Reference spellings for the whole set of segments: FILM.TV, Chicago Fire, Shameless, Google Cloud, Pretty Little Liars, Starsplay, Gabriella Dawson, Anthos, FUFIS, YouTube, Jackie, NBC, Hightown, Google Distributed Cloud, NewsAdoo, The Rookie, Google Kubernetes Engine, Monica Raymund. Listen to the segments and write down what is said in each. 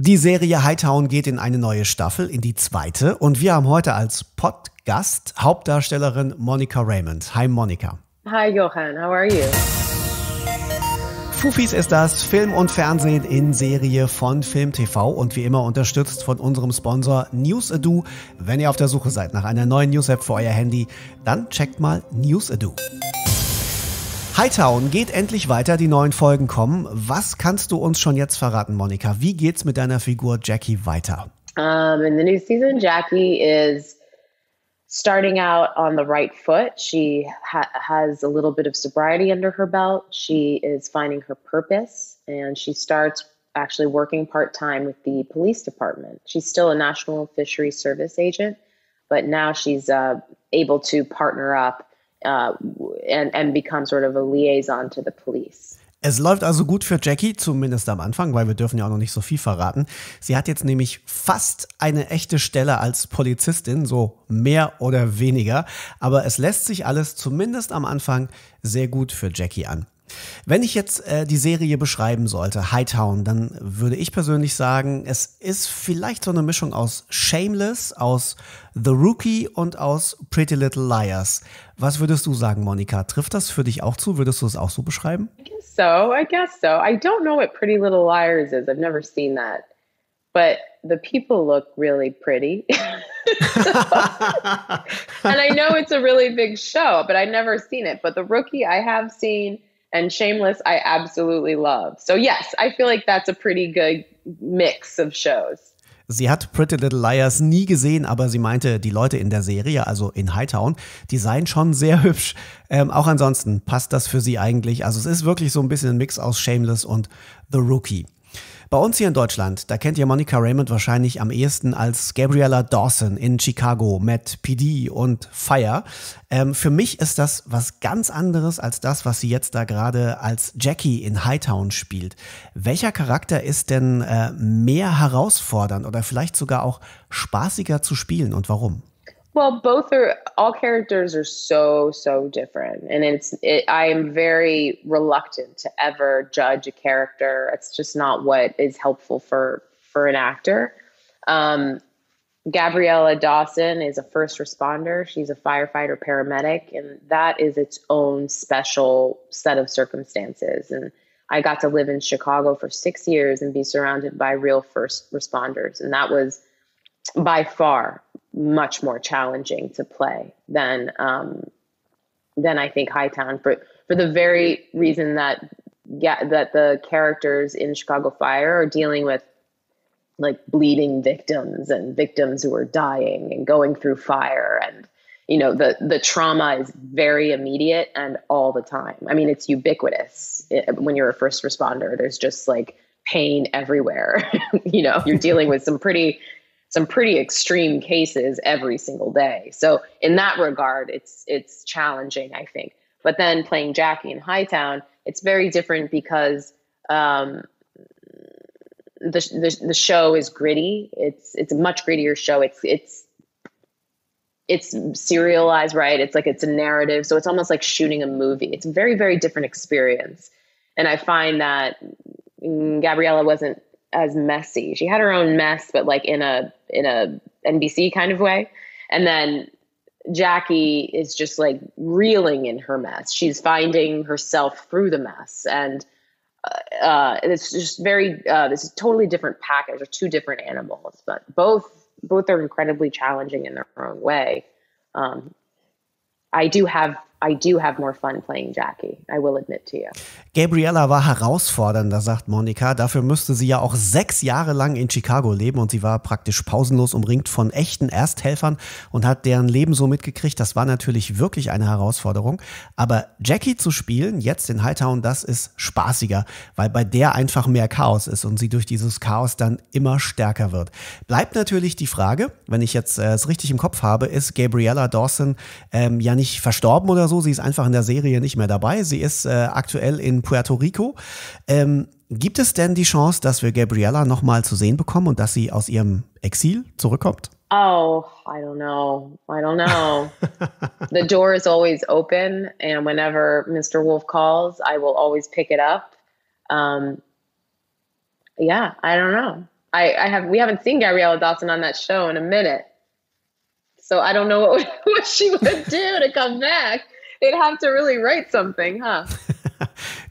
Die Serie Hightown geht in eine neue Staffel, in die zweite. Und wir haben heute als Podcast Hauptdarstellerin Monica Raymund. Hi Monica. Hi Johan, how are you? FUFIS ist das Film und Fernsehen in Serie von Film TV und wie immer unterstützt von unserem Sponsor NewsAdoo. Wenn ihr auf der Suche seid nach einer neuen News-App für euer Handy, dann checkt mal NewsAdoo. Hightown geht endlich weiter, die neuen Folgen kommen. Was kannst du uns schon jetzt verraten, Monica? Wie geht's mit deiner Figur Jackie weiter? In the new season, Jackie is starting out on the right foot. She has a little bit of sobriety under her belt. She is finding her purpose, and she starts actually working part-time with the police department. She's still a National Fishery Service agent, but now she's able to partner up and become sort of a liaison to the police. Es läuft also gut für Jackie, zumindest am Anfang, weil wir dürfen ja auch noch nicht so viel verraten. Sie hat jetzt nämlich fast eine echte Stelle als Polizistin, so mehr oder weniger. Aber es lässt sich alles zumindest am Anfang sehr gut für Jackie an. Wenn ich jetzt die Serie beschreiben sollte, Hightown, dann würde ich persönlich sagen, es ist vielleicht so eine Mischung aus Shameless, aus The Rookie und aus Pretty Little Liars. Was würdest du sagen, Monica? Trifft das für dich auch zu? Würdest du es auch so beschreiben? I guess so. I don't know what Pretty Little Liars is. I've never seen that. But the people look really pretty. And I know it's a really big show, but I've never seen it. But The Rookie I have seen, and Shameless I absolutely love. So yes, I feel like that's a pretty good mix of shows. Sie hat Pretty Little Liars nie gesehen, aber sie meinte, die Leute in der Serie, also in Hightown, die seien schon sehr hübsch. Auch ansonsten passt das für sie eigentlich. Also es ist wirklich so ein bisschen ein Mix aus Shameless und The Rookie. Bei uns hier in Deutschland, da kennt ihr Monica Raymund wahrscheinlich am ehesten als Gabriella Dawson in Chicago, Matt PD und Fire. Für mich ist das was ganz anderes als das, was sie jetzt da gerade als Jackie in Hightown spielt. Welcher Charakter ist denn mehr herausfordernd oder vielleicht sogar auch spaßiger zu spielen und warum? Well, all characters are so different, and I am very reluctant to ever judge a character. It's just not what is helpful for an actor. Gabriella Dawson is a first responder. She's a firefighter paramedic, and that is its own special set of circumstances. And I got to live in Chicago for 6 years and be surrounded by real first responders, and that was by far much more challenging to play than I think Hightown for the very reason that the characters in Chicago Fire are dealing with like bleeding victims and victims who are dying and going through fire, and you know the trauma is very immediate and all the time. I mean, it's ubiquitous. When you're a first responder, there's just like pain everywhere. You know, you're dealing with some pretty extreme cases every single day. So in that regard, it's challenging, I think. But then playing Jackie in Hightown, it's very different because the show is gritty. It's a much grittier show. It's serialized, right? It's a narrative. So it's almost like shooting a movie. It's a very, very different experience. And I find that Gabriella wasn't as messy. She had her own mess, but like in a NBC kind of way. And then Jackie is just like reeling in her mess. She's finding herself through the mess, and it's just very. This is a totally different package, or two different animals, but both are incredibly challenging in their own way. I do have more fun playing Jackie, I will admit to you. Gabriella war herausfordernder, sagt Monica. Dafür müsste sie ja auch 6 Jahre lang in Chicago leben, und sie war praktisch pausenlos umringt von echten Ersthelfern und hat deren Leben so mitgekriegt. Das war natürlich wirklich eine Herausforderung. Aber Jackie zu spielen, jetzt in Hightown, das ist spaßiger, weil bei der einfach mehr Chaos ist und sie durch dieses Chaos dann immer stärker wird. Bleibt natürlich die Frage, wenn ich jetzt es richtig im Kopf habe, ist Gabriella Dawson ja nicht verstorben oder so, sie ist einfach in der Serie nicht mehr dabei. Sie ist aktuell in Puerto Rico. Gibt es denn die Chance, dass wir Gabriella nochmal zu sehen bekommen und dass sie aus ihrem Exil zurückkommt? Oh, I don't know. The door is always open, and whenever Mr. Wolf calls, I will always pick it up. Yeah, I don't know. we haven't seen Gabriella Dawson on that show in a minute. So I don't know what she would do to come back. They'd have to really write something, huh?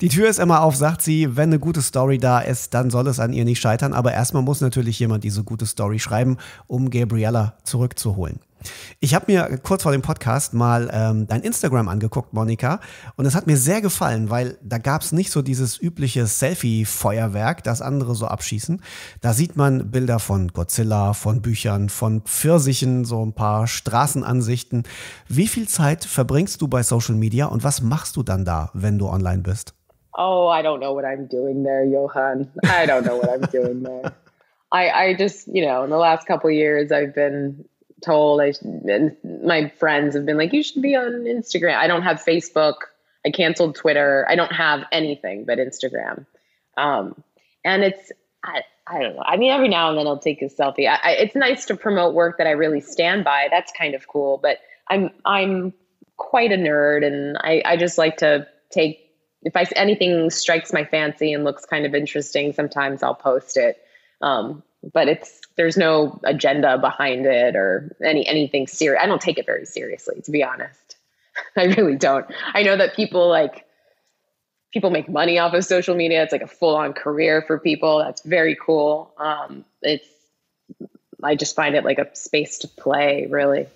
Die Tür ist immer auf, sagt sie. Wenn eine gute Story da ist, dann soll es an ihr nicht scheitern. Aber erstmal muss natürlich jemand diese gute Story schreiben, um Gabriella zurückzuholen. Ich habe mir kurz vor dem Podcast mal dein Instagram angeguckt, Monica. Und es hat mir sehr gefallen, weil da gab es nicht so dieses übliche Selfie-Feuerwerk, das andere so abschießen. Da sieht man Bilder von Godzilla, von Büchern, von Pfirsichen, so ein paar Straßenansichten. Wie viel Zeit verbringst du bei Social Media und was machst du dann da, wenn du online bist? Oh, I don't know what I'm doing there, Johann. I don't know what I'm doing there. I just, you know, in the last couple of years I've been told, and my friends have been like, you should be on Instagram. I don't have Facebook. I canceled Twitter. I don't have anything but Instagram. And it's, I don't know. I mean, every now and then I'll take a selfie. It's nice to promote work that I really stand by. That's kind of cool, but I'm quite a nerd, and I just like to take, if anything strikes my fancy and looks kind of interesting, sometimes I'll post it. But there's no agenda behind it or anything serious. I don't take it very seriously, to be honest. I really don't. I know that people make money off of social media. It's like a full-on career for people. That's very cool. I just find it like a space to play, really.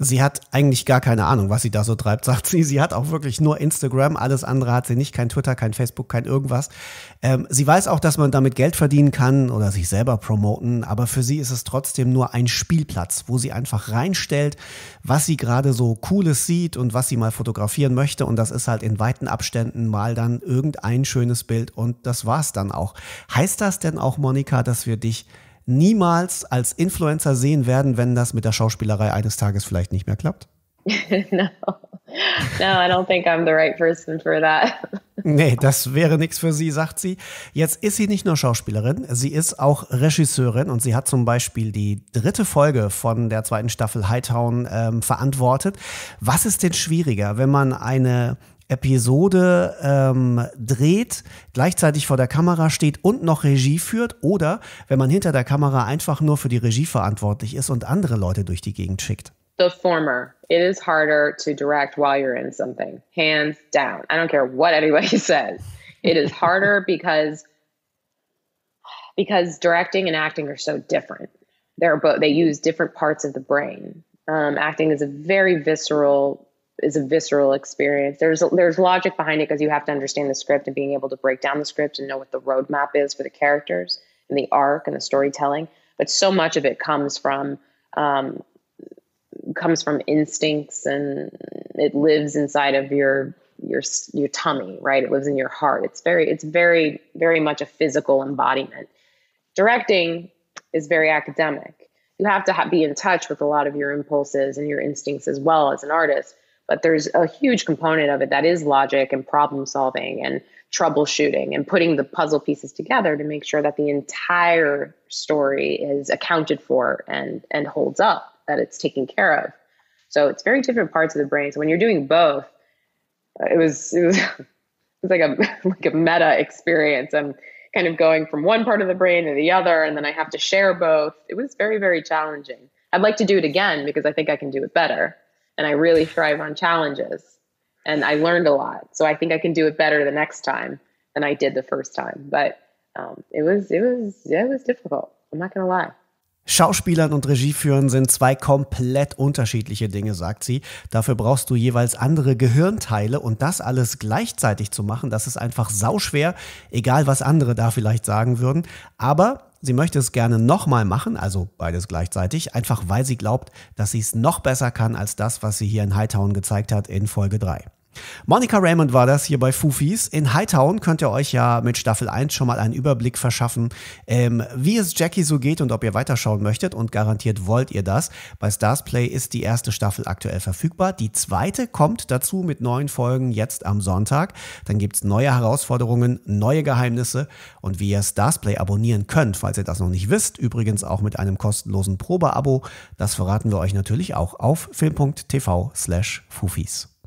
Sie hat eigentlich gar keine Ahnung, was sie da so treibt, sagt sie. Sie hat auch wirklich nur Instagram, alles andere hat sie nicht, kein Twitter, kein Facebook, kein irgendwas. Sie weiß auch, dass man damit Geld verdienen kann oder sich selber promoten, aber für sie ist es trotzdem nur ein Spielplatz, wo sie einfach reinstellt, was sie gerade so Cooles sieht und was sie mal fotografieren möchte, und das ist halt in weiten Abständen mal dann irgendein schönes Bild und das war's dann auch. Heißt das denn auch, Monica, dass wir dich niemals als Influencer sehen werden, wenn das mit der Schauspielerei eines Tages vielleicht nicht mehr klappt? No, I don't think I'm the right person for that. Nee, das wäre nichts für sie, sagt sie. Jetzt ist sie nicht nur Schauspielerin, sie ist auch Regisseurin, und sie hat zum Beispiel die 3. Folge von der 2. Staffel Hightown verantwortet. Was ist denn schwieriger, wenn man eine Episode dreht, gleichzeitig vor der Kamera steht und noch Regie führt, oder wenn man hinter der Kamera einfach nur für die Regie verantwortlich ist und andere Leute durch die Gegend schickt? The former. It is harder to direct while you're in something. Hands down. I don't care what anybody says. It is harder because directing and acting are so different. They use different parts of the brain. Acting is a very visceral experience. There's logic behind it because you have to understand the script and being able to break down the script and know what the roadmap is for the characters and the arc and the storytelling. But so much of it comes from instincts, and it lives inside of your tummy, right? It lives in your heart. It's very, very much a physical embodiment. Directing is very academic. You have to be in touch with a lot of your impulses and your instincts as well as an artist. But there's a huge component of it that is logic and problem solving and troubleshooting and putting the puzzle pieces together to make sure that the entire story is accounted for and holds up, that it's taken care of. So it's very different parts of the brain. So when you're doing both, it was like a meta experience. I'm kind of going from one part of the brain to the other, and then I have to share both. It was very, very challenging. I'd like to do it again because I think I can do it better. And I really thrive on challenges, and I learned a lot. So I think I can do it better the next time than I did the first time. But it was difficult. I'm not gonna lie. Schauspielern und Regie führen sind zwei komplett unterschiedliche Dinge, sagt sie. Dafür brauchst du jeweils andere Gehirnteile, und das alles gleichzeitig zu machen, das ist einfach sauschwer, egal was andere da vielleicht sagen würden. Aber sie möchte es gerne nochmal machen, also beides gleichzeitig, einfach weil sie glaubt, dass sie es noch besser kann als das, was sie hier in Hightown gezeigt hat in Folge 3. Monica Raymund war das hier bei FUFIS. In Hightown könnt ihr euch ja mit Staffel 1 schon mal einen Überblick verschaffen, wie es Jackie so geht und ob ihr weiterschauen möchtet, und garantiert wollt ihr das. Bei Starsplay ist die 1. Staffel aktuell verfügbar. Die 2. kommt dazu mit 9 Folgen jetzt am Sonntag. Dann gibt es neue Herausforderungen, neue Geheimnisse, und wie ihr Starsplay abonnieren könnt, falls ihr das noch nicht wisst. Übrigens auch mit einem kostenlosen Probeabo. Das verraten wir euch natürlich auch auf film.tv/FUFIS.